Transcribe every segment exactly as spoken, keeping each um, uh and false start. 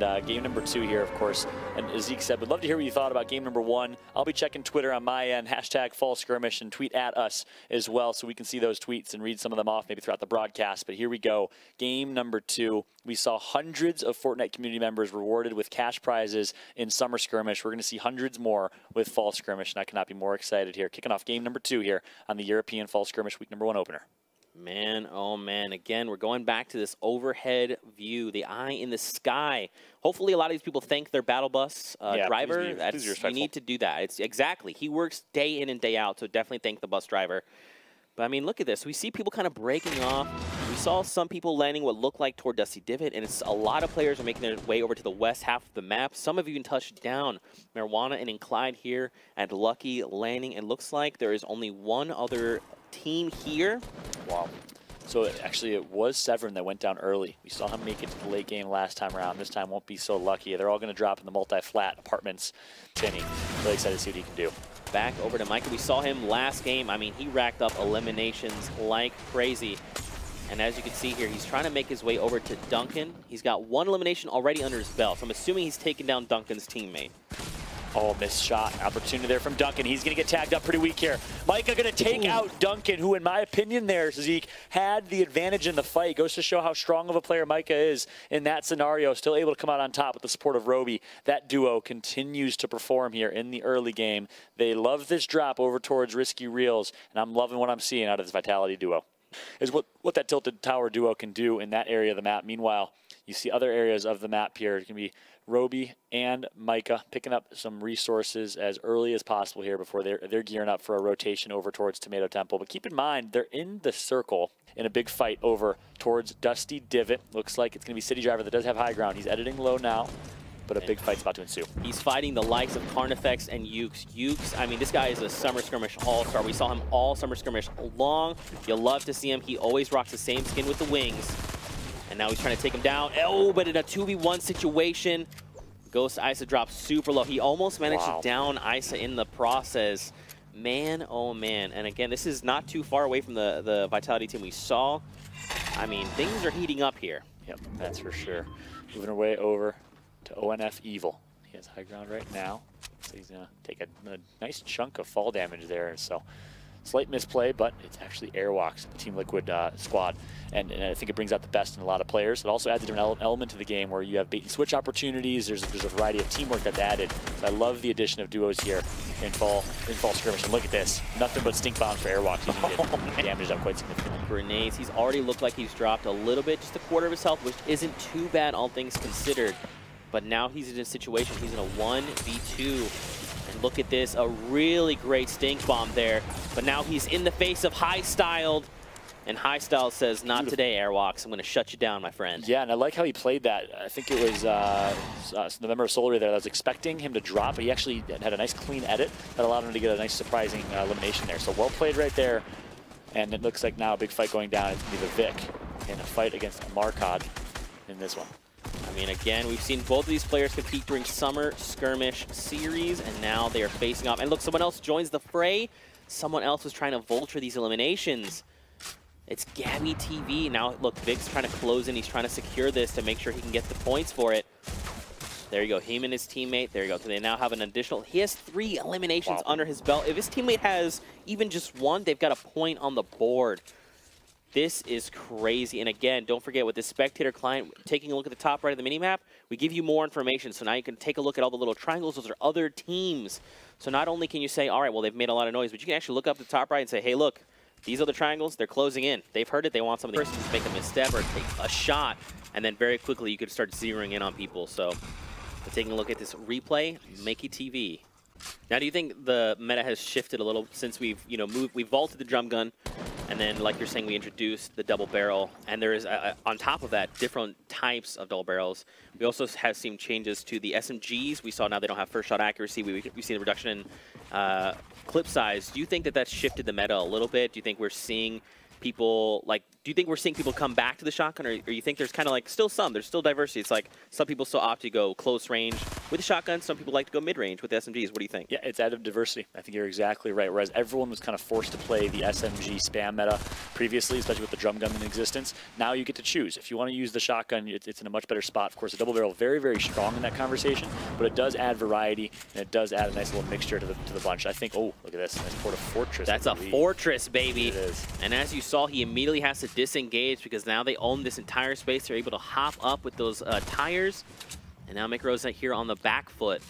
Uh, game number two here, of course, and as Zeke said, we'd love to hear what you thought about game number one. I'll be checking Twitter on my end, hashtag Fall Skirmish, and tweet at us as well so we can see those tweets and read some of them off maybe throughout the broadcast. But here we go. Game number two. We saw hundreds of Fortnite community members rewarded with cash prizes in Summer Skirmish. We're going to see hundreds more with Fall Skirmish, and I cannot be more excited here. Kicking off game number two here on the European Fall Skirmish week number one opener. Man, oh man, again, we're going back to this overhead view, the eye in the sky. Hopefully a lot of these people thank their battle bus uh, yeah, driver. Please be, please That's, you need to do that. It's exactly. He works day in and day out, so definitely thank the bus driver. But I mean, look at this. We see people kind of breaking off. We saw some people landing what looked like toward Dusty Divot, and it's a lot of players are making their way over to the west half of the map. Some of you can touch down Marijuana and Incline here at Lucky Landing. It looks like there is only one other team here. Wow. So it, actually it was Severn that went down early. We saw him make it to the late game last time around. This time won't be so lucky. They're all going to drop in the multi-flat apartments. Kenny, really excited to see what he can do. Back over to Micah. We saw him last game. I mean, he racked up eliminations like crazy. And as you can see here, he's trying to make his way over to Duncan. He's got one elimination already under his belt. So I'm assuming he's taking down Duncan's teammate. Oh, missed shot. Opportunity there from Duncan. He's going to get tagged up pretty weak here. Micah going to take Ooh. out Duncan, who, in my opinion there, Zeke, had the advantage in the fight. Goes to show how strong of a player Micah is in that scenario. Still able to come out on top with the support of Roby. That duo continues to perform here in the early game. They love this drop over towards Risky Reels, and I'm loving what I'm seeing out of this Vitality duo. Is what, what that Tilted Tower duo can do in that area of the map. Meanwhile, you see other areas of the map here. It can be Roby and Micah picking up some resources as early as possible here before they're, they're gearing up for a rotation over towards Tomato Temple. But keep in mind, they're in the circle in a big fight over towards Dusty Divot. Looks like it's going to be City Driver that does have high ground. He's editing low now, but a big fight's about to ensue. He's fighting the likes of Carnifex and Ukes. Ukes, I mean, this guy is a Summer Skirmish all-star. We saw him all Summer Skirmish long. You'll love to see him. He always rocks the same skin with the wings. And now he's trying to take him down. Oh, but in a two v one situation, Ghost Isa drops super low. He almost managed wow. to down Isa in the process. Man, oh man. And again, this is not too far away from the, the Vitality team we saw. I mean, things are heating up here. Yep, that's for sure. Moving our way over to O N F Evil. He has high ground right now. So he's going to take a, a nice chunk of fall damage there. So slight misplay, but it's actually Airwalks, the Team Liquid uh, squad. And, and I think it brings out the best in a lot of players. It also adds a different element to the game where you have bait and switch opportunities. There's, there's a variety of teamwork that's added. So I love the addition of duos here in Fall, in fall Skirmish. And look at this. Nothing but stink bombs for Airwalks. He's oh, damaged up quite significantly. Grenades. He's already looked like he's dropped a little bit, just a quarter of his health, which isn't too bad, all things considered. But now he's in a situation. He's in a one v two. And look at this, a really great stink bomb there. But now he's in the face of Highstyled. And Highstyled says, not today, Airwalks. I'm going to shut you down, my friend. Yeah, and I like how he played that. I think it was uh, uh, the member of Solary there that I was expecting him to drop. But he actually had a nice clean edit that allowed him to get a nice surprising uh, elimination there. So well played right there. And it looks like now a big fight going down. It's going to be the Vic in a fight against Marcod in this one. I mean, again, we've seen both of these players compete during Summer Skirmish series, and now they are facing off. And look, someone else joins the fray. Someone else was trying to vulture these eliminations. It's Gabby T V. Now, look, Vic's trying to close in. He's trying to secure this to make sure he can get the points for it. There you go. Him and his teammate. There you go. So they now have an additional. He has three eliminations wow. under his belt. If his teammate has even just one, they've got a point on the board. This is crazy. And again, don't forget, with the spectator client, taking a look at the top right of the minimap, we give you more information. So now you can take a look at all the little triangles. Those are other teams. So not only can you say, all right, well, they've made a lot of noise, but you can actually look up the top right and say, hey, look, these other triangles, they're closing in. They've heard it. They want somebody to make a misstep or take a shot. And then very quickly, you could start zeroing in on people. So taking a look at this replay, Makey T V. Now, do you think the meta has shifted a little since we've, you know, moved, we've vaulted the drum gun, and then, like you're saying, we introduced the double barrel, and there is, a, a, on top of that, different types of double barrels. We also have seen changes to the S M Gs. We saw now they don't have first shot accuracy. We, we've seen a reduction in uh, clip size. Do you think that that's shifted the meta a little bit? Do you think we're seeing people, like, do you think we're seeing people come back to the shotgun, or, or you think there's kind of like still some, there's still diversity? It's like some people still opt to go close range with the shotgun, some people like to go mid-range with the S M Gs. What do you think? Yeah, it's additive diversity. I think you're exactly right. Whereas everyone was kind of forced to play the S M G spam meta previously, especially with the drum gun in existence, now you get to choose. If you want to use the shotgun, it's, it's in a much better spot. Of course, the double barrel, very, very strong in that conversation, but it does add variety, and it does add a nice little mixture to the, to the bunch. I think, oh, look at this, nice port of fortress. That's a fortress, baby. It is. And as you saw, he immediately has to disengage because now they own this entire space. They're able to hop up with those uh, tires. And now Micro's here on the back foot.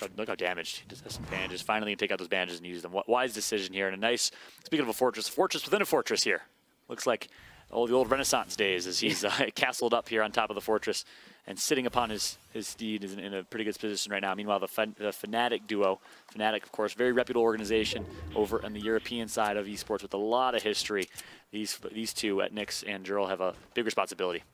Look how, look how damaged. Just has some bandages. Finally, you take out those bandages and use them. Wise decision here. And a nice, speaking of a fortress, fortress within a fortress here. Looks like all the old Renaissance days as he's uh, castled up here on top of the fortress. And sitting upon his, his steed is in, in a pretty good position right now. Meanwhile, the, Fn the Fnatic duo, Fnatic, of course, very reputable organization over on the European side of esports with a lot of history. These, these two at Nyx and Jarl have a big responsibility.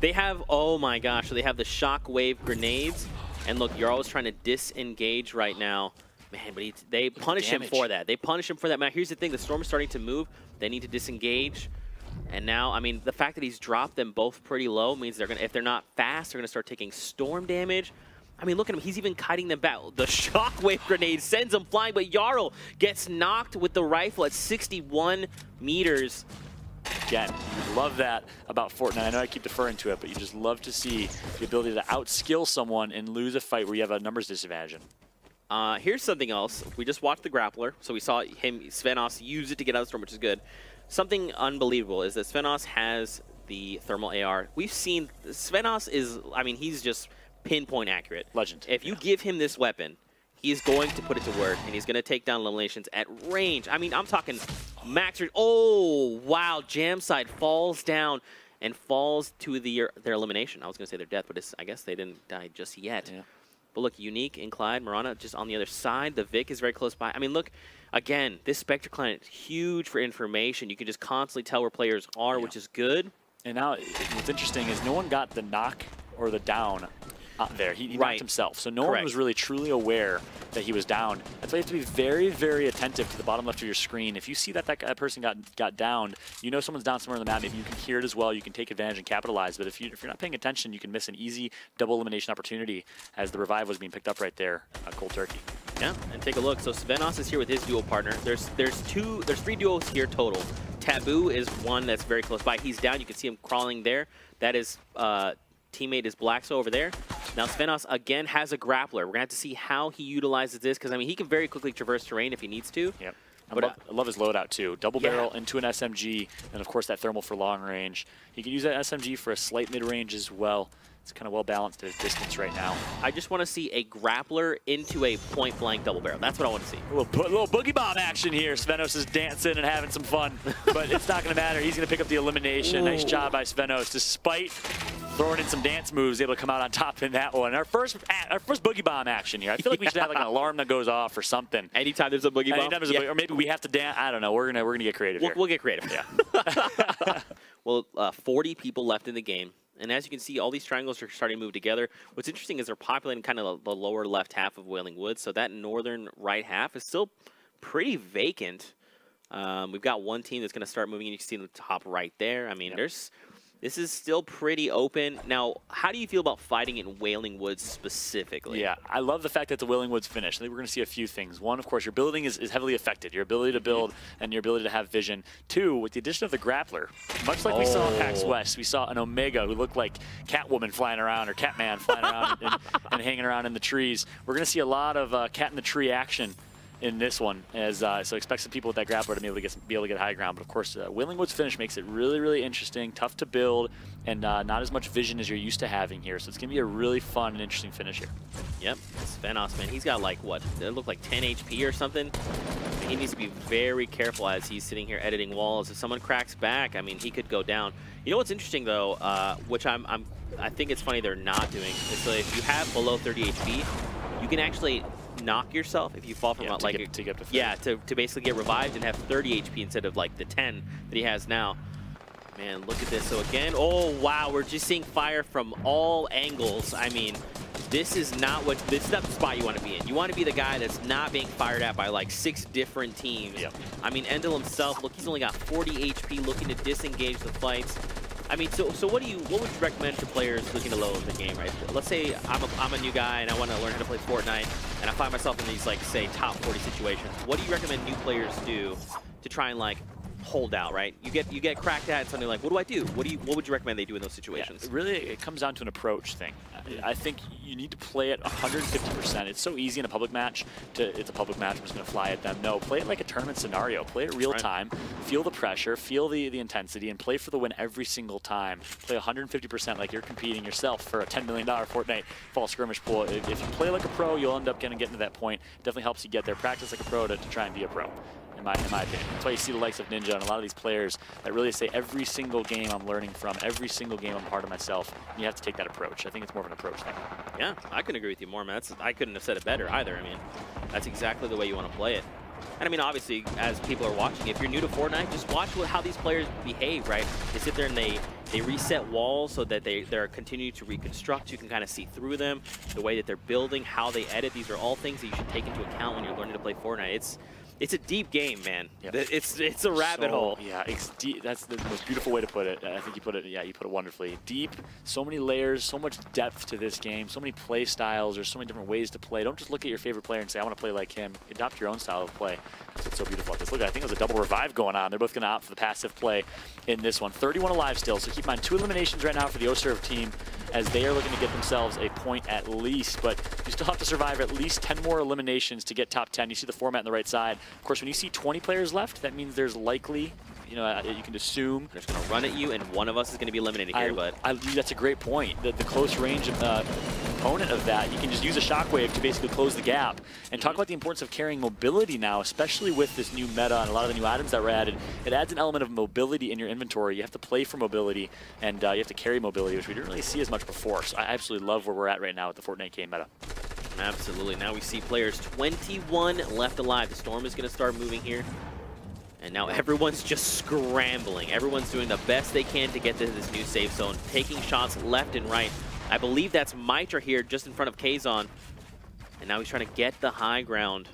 They have, oh my gosh, so they have the shockwave grenades. And look, Jarl is trying to disengage right now. Man, but he, they punish him for that. They punish him for that. Now, here's the thing. The storm is starting to move. They need to disengage. And now, I mean, the fact that he's dropped them both pretty low means they're gonna, if they're not fast, they're going to start taking storm damage. I mean, look at him. He's even kiting them back. The shockwave grenade sends him flying, but Jarl gets knocked with the rifle at sixty-one meters. Again, you love that about Fortnite. I know I keep deferring to it, but you just love to see the ability to outskill someone and lose a fight where you have a numbers disadvantage. Uh, here's something else. We just watched the grappler, so we saw him, Svenos, use it to get out of the storm, which is good. Something unbelievable is that Svenos has the thermal A R. We've seen Svenos is, I mean, he's just pinpoint accurate. Legend. If you yeah. give him this weapon, he's going to put it to work, and he's going to take down eliminations at range. I mean, I'm talking max range. Oh, wow. Jamside falls down and falls to the, their elimination. I was going to say their death, but it's, I guess they didn't die just yet. Yeah. But look, Unique and Clyde, Morana just on the other side. The Vic is very close by. I mean, look, again, this Spectre client is huge for information. You can just constantly tell where players are, yeah. which is good. And now what's interesting is no one got the knock or the down out there. He, he right. knocked himself. So no Correct. one was really truly aware that he was down. That's why you have to be very, very attentive to the bottom left of your screen. If you see that that, guy, that person got got downed, you know someone's down somewhere on the map. Maybe you can hear it as well. You can take advantage and capitalize. But if, you, if you're not paying attention, you can miss an easy double elimination opportunity as the revive was being picked up right there, uh, cold turkey. Yeah, and take a look. So Svenos is here with his duo partner. There's there's two, there's three duos here total. Taboo is one that's very close by. He's down. You can see him crawling there. That is... Uh, teammate is Blackso over there. Now Svenos again has a grappler. We're going to have to see how he utilizes this because, I mean, he can very quickly traverse terrain if he needs to. Yep. But I, love, I love his loadout too. Double yeah. barrel into an S M G and, of course, that thermal for long range. He can use that S M G for a slight mid-range as well. It's kind of well-balanced at his distance right now. I just want to see a grappler into a point-blank double barrel. That's what I want to see. A little, a little boogie bomb action here. Svenos is dancing and having some fun, but it's not going to matter. He's going to pick up the elimination. Ooh. Nice job by Svenos. Despite throwing in some dance moves, able to come out on top in that one. Our first our first boogie bomb action here. I feel like yeah. we should have like an alarm that goes off or something. Anytime there's a boogie bomb? Anytime there's yeah. a boogie, or maybe we have to dance. I don't know. We're going we're gonna to get creative we'll, here. We'll get creative. Yeah. Well, uh, forty people left in the game. And as you can see, all these triangles are starting to move together. What's interesting is they're populating kind of the lower left half of Wailing Woods. So that northern right half is still pretty vacant. Um, we've got one team that's going to start moving. And you can see the top right there. I mean, yep. there's this is still pretty open. Now, how do you feel about fighting in Wailing Woods specifically? Yeah, I love the fact that the Wailing Woods finished. I think we're going to see a few things. One, of course, your building is, is heavily affected. Your ability to build and your ability to have vision. Two, with the addition of the grappler, much like oh. we saw in PAX West, we saw an Omega who looked like Catwoman flying around or Catman flying around and, and hanging around in the trees. We're going to see a lot of uh, cat in the tree action in this one, as uh, so expect some people with that grappler to be able to get some, be able to get high ground. But of course, uh, Wailing Woods finish makes it really, really interesting, tough to build, and uh, not as much vision as you're used to having here. So it's gonna be a really fun and interesting finish here. Yep, Svenos, man, he's got like what? It looked like ten H P or something. I mean, he needs to be very careful as he's sitting here editing walls. If someone cracks back, I mean, he could go down. You know what's interesting though, uh, which I'm, I'm, I think it's funny they're not doing. It's like if you have below thirty H P, you can actually knock yourself if you fall from yeah, out, to like get, to get to yeah to, to basically get revived and have thirty H P instead of like the ten that he has now. Man, look at this. So again, oh wow, we're just seeing fire from all angles. I mean, This is not what, this is not the spot you want to be in. You want to be the guy that's not being fired at by like six different teams. Yep. I mean, Endel himself, look, he's only got forty H P, looking to disengage the fights. I mean, so so what do you, what would you recommend to players looking to low in the game, right? Let's say I'm a, I'm a new guy and I want to learn how to play Fortnite, and I find myself in these like, say, top forty situations. What do you recommend new players do to try and like hold out, right? You get you get cracked at something like, what do I do? What do you what would you recommend they do in those situations? Yeah, really, it comes down to an approach thing. I think you need to play it one hundred fifty percent. It's so easy in a public match to, it's a public match, I'm just going to fly at them. No, play it like a tournament scenario. Play it real time. Feel the pressure, feel the, the intensity, and play for the win every single time. Play one hundred fifty percent like you're competing yourself for a ten million dollar Fortnite Fall Skirmish pool. If, if you play like a pro, you'll end up getting, getting to that point. Definitely helps you get there. Practice like a pro to, to try and be a pro. In my, in my opinion. That's why you see the likes of Ninja and a lot of these players that really say every single game I'm learning from, every single game I'm part of myself. You have to take that approach. I think it's more of an approach thing. Yeah, I couldn't agree with you more, man. That's, I couldn't have said it better either. I mean, that's exactly the way you want to play it. And I mean, obviously, as people are watching, if you're new to Fortnite, just watch what, how these players behave, right? They sit there and they, they reset walls so that they, they're continuing to reconstruct. You can kind of see through them, the way that they're building, how they edit. These are all things that you should take into account when you're learning to play Fortnite. It's It's a deep game, man. Yep. It's it's a rabbit so, hole. Yeah, it's deep. That's the most beautiful way to put it. I think you put it. Yeah, you put it wonderfully. Deep. So many layers. So much depth to this game. So many play styles. There's so many different ways to play. Don't just look at your favorite player and say, "I want to play like him." Adopt your own style of play. That's what's so beautiful about this. Look, I think there's a double revive going on. They're both going to opt for the passive play in this one. thirty-one alive still. So keep in mind, two eliminations right now for the O-Serve team, as they are looking to get themselves a point at least, but you still have to survive at least ten more eliminations to get top ten. You see the format on the right side. Of course, when you see twenty players left, that means there's likely, you know, you can assume they're just going to run at you, and one of us is going to be eliminated here, I, but... I, that's a great point. The, the close range of... Uh, component of that, you can just use a shockwave to basically close the gap. And talk about the importance of carrying mobility now, especially with this new meta and a lot of the new items that were added. It adds an element of mobility in your inventory. You have to play for mobility, and uh, you have to carry mobility, which we didn't really see as much before. So I absolutely love where we're at right now with the Fortnite game meta. Absolutely. Now we see players twenty-one left alive. The storm is going to start moving here. And now everyone's just scrambling. Everyone's doing the best they can to get to this new safe zone, taking shots left and right. I believe that's Mitra here, just in front of Kazon. And now he's trying to get the high ground.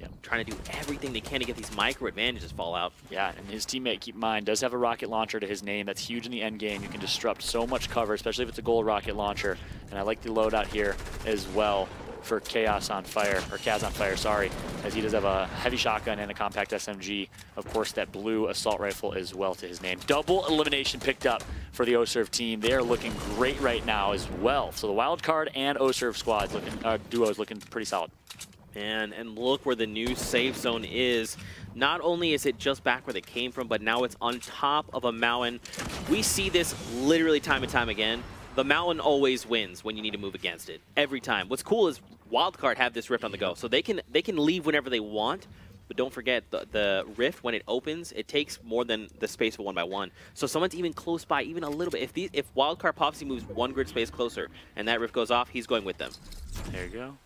Yep. Trying to do everything they can to get these micro advantages fall out. Yeah, and his teammate, keep in mind, does have a rocket launcher to his name. That's huge in the end game. You can disrupt so much cover, especially if it's a gold rocket launcher. And I like the loadout here as well for Chaos on Fire, or Kaz on Fire, sorry, as he does have a heavy shotgun and a compact S M G. Of course, that blue assault rifle as well to his name. Double elimination picked up for the O-Serve team. They are looking great right now as well. So the Wildcard and O-Serve squads looking, uh, duos looking pretty solid. And, and look where the new safe zone is. Not only is it just back where they came from, but now it's on top of a mountain. We see this literally time and time again. The mountain always wins when you need to move against it, every time. What's cool is Wildcard have this Rift on the go, so they can they can leave whenever they want, but don't forget the, the Rift, when it opens, it takes more than the space for one by one. So someone's even close by, even a little bit. If the, if Wildcard pops, he moves one grid space closer, and that Rift goes off, he's going with them. There you go.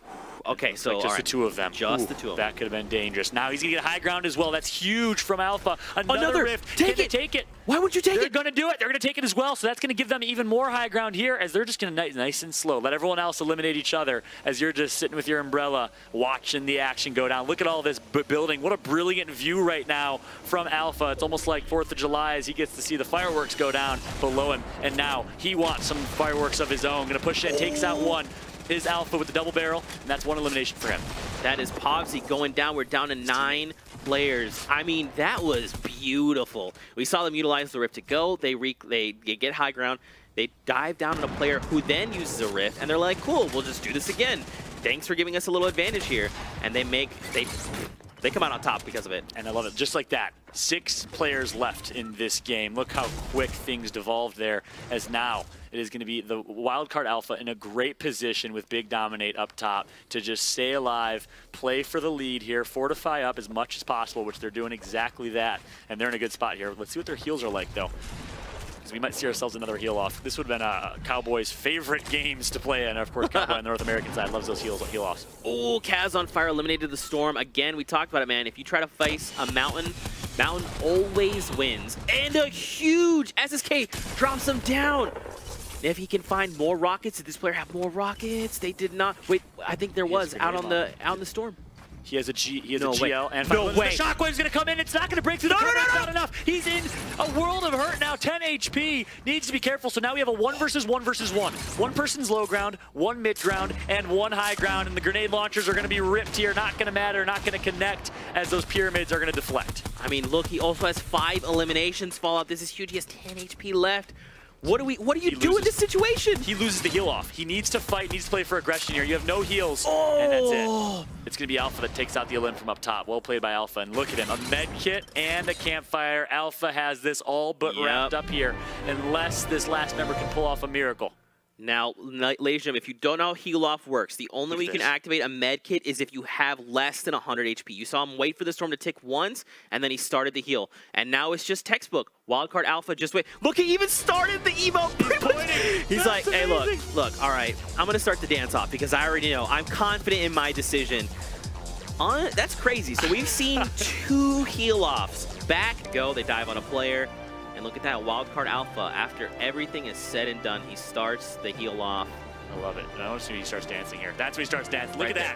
Okay, so like just right. the two of them. Just Ooh, the two of them. That could have been dangerous. Now he's going to get high ground as well. That's huge from Alpha. Another, Another rift. Take it. Take it. Why would you take They're it? They're going to do it. They're going to take it as well. So that's going to give them even more high ground here, as they're just going to nice and slow. Let everyone else eliminate each other as you're just sitting with your umbrella watching the action go down. Look at all this building. What a brilliant view right now from Alpha. It's almost like fourth of July as he gets to see the fireworks go down below him. And now he wants some fireworks of his own. Going to push in. Takes out one. Is Alpha with the double barrel, and that's one elimination for him. That is Pobsy going down. We're down to nine players. I mean, that was beautiful. We saw them utilize the Rift to go. They, re they get high ground. They dive down on a player who then uses a Rift, and they're like, cool, we'll just do this again. Thanks for giving us a little advantage here. And they make... they. They come out on top because of it. And I love it. Just like that, six players left in this game. Look how quick things devolved there, as now it is going to be the Wildcard Alpha in a great position with Big Dominate up top to just stay alive, play for the lead here, fortify up as much as possible, which they're doing exactly that. And they're in a good spot here. Let's see what their heals are like, though. We might see ourselves another heel off. This would have been uh, Cowboys' favorite games to play, and of course, Cowboy on the North American side loves those heels, heel offs. Oh, Kaz on Fire eliminated the storm again. We talked about it, man. If you try to face a mountain, mountain always wins. And a huge S S K drops him down. If he can find more rockets, did this player have more rockets? They did not. Wait, I think there was out on the out in the storm. He has a G. He has no, a wait. G L. And no way. The shockwave's gonna come in. It's not gonna break through. No, no, no, no. Not enough. He's in a world of hurt now. ten H P. Needs to be careful. So now we have a one versus one versus one. One person's low ground, one mid ground, and one high ground. And the grenade launchers are gonna be ripped here. Not gonna matter. Not gonna connect as those pyramids are gonna deflect. I mean, look. He also has five eliminations. Fallout. This is huge. He has ten H P left. What do we? What do you he do loses. in this situation? He loses the heal off. He needs to fight. Needs to play for aggression here. You have no heals, oh. and that's it. It's gonna be Alpha that takes out the Elim from up top. Well played by Alpha. And look at him—a med kit and a campfire. Alpha has this all but yep. wrapped up here, unless this last member can pull off a miracle. Now, ladies and gentlemen, if you don't know how heal off works, the only Look way you this. can activate a med kit is if you have less than one hundred H P. You saw him wait for the storm to tick once, and then he started the heal. And now it's just textbook. Wildcard Alpha, just wait. Look, he even started the emo. He's, He's like, amazing. hey, look, look, all right. I'm going to start the dance off because I already know. I'm confident in my decision. On, that's crazy. So we've seen two heal offs. Back, go, they dive on a player. And look at that, Wildcard Alpha. After everything is said and done, he starts the heel off. I love it. I want to see when he starts dancing here. That's when he starts dancing. Look right at that.